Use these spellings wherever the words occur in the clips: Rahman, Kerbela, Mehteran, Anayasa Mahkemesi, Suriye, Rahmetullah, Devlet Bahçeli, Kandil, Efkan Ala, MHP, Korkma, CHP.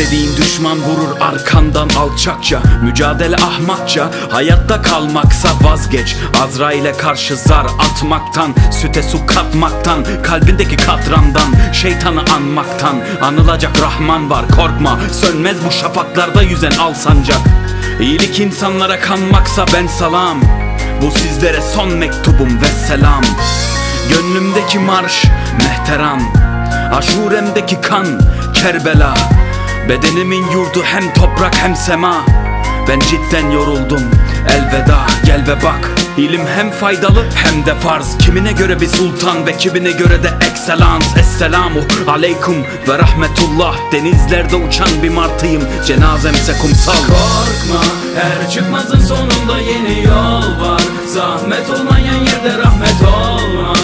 Gözlediğin düşman vurur arkandan alçakça. Mücadele ahmakça, hayatta kalmaksa vazgeç. Azrail'e karşı zar atmaktan, süte su katmaktan, kalbindeki katrandan, şeytanı anmaktan. Anılacak Rahman var, korkma, sönmez bu şafaklarda yüzen al sancak. İyilik insanlara kanmaksa ben salam, bu sizlere son mektubum ve selam. Gönlümdeki marş mehteran, aşuremdeki kan Kerbela. Bedenimin yurdu hem toprak hem sema. Ben cidden yoruldum, elveda. Gel ve bak, ilim hem faydalı hem de farz. Kimine göre bir sultan ve kimine göre de excellence. Esselamu aleyküm ve rahmetullah. Denizlerde uçan bir martıyım, cenazemse kumsal. Korkma, her çıkmazın sonunda yeni yol var. Zahmet olmayan yerde rahmet olmaz.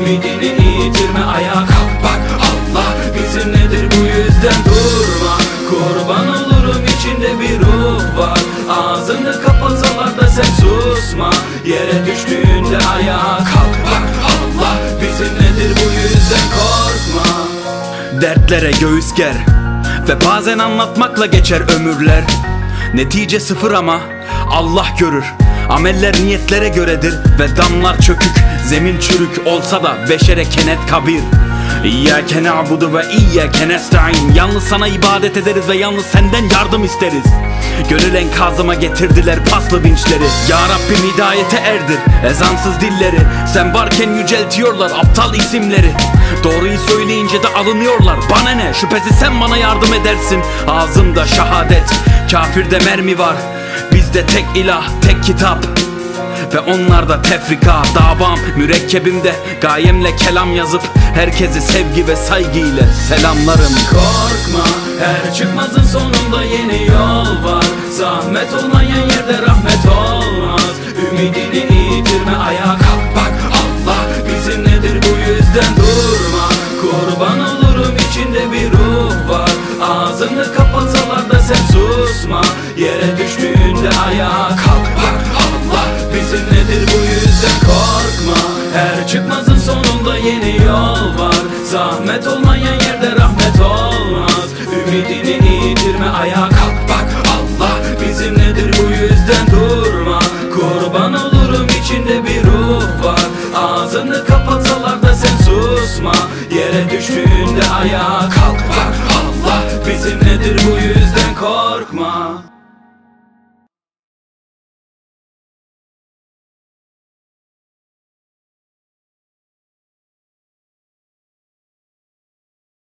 Ümidini yitirme, ayağa kalk bak, Allah bizim nedir, bu yüzden durma. Kurban olurum, içinde bir ruh var. Ağzını kapasalar da sen susma. Yere düştüğünde ayağa kalk bak, Allah bizim nedir, bu yüzden korkma. Dertlere göğüs ger ve bazen anlatmakla geçer ömürler. Netice sıfır ama Allah görür. Ameller niyetlere göredir ve damlar çökük. Zemin çürük olsa da beşere kenet kabir. İyyâke na'budu ve iyyâke nesta'in. Yalnız sana ibadet ederiz ve yalnız senden yardım isteriz. Gönül enkazıma getirdiler paslı vinçleri. Ya Rabbim hidayete erdir ezansız dilleri. Sen varken yüceltiyorlar aptal isimleri. Doğruyu söyleyince de alınıyorlar, bana ne, şüphesiz sen bana yardım edersin. Ağzımda şahadet, kafirde mermi var. Bizde tek ilah, tek kitap ve onlarda tefrika. Davam mürekkebimde, gayemle kelam yazıp herkesi sevgi ve saygı ile selamlarım. Korkma, her çıkmazın sonunda yeni yol var. Zahmet olmayan yerde rahmet olmaz. Ümidini yitirme, ayağa kalk bak, Allah bizim nedir, bu yüzden durma. Kurban olurum, içinde bir ruh var. Ağzını kapatsalar da sen susma. Yere düştüğünde ayağa kalk bak, Allah bizim nedir, bu yüzden korkma. Her çıkmazın sonunda yeni yol var. Zahmet olmayan yerde rahmet olmaz. Ümidini yitirme, ayağa kalk.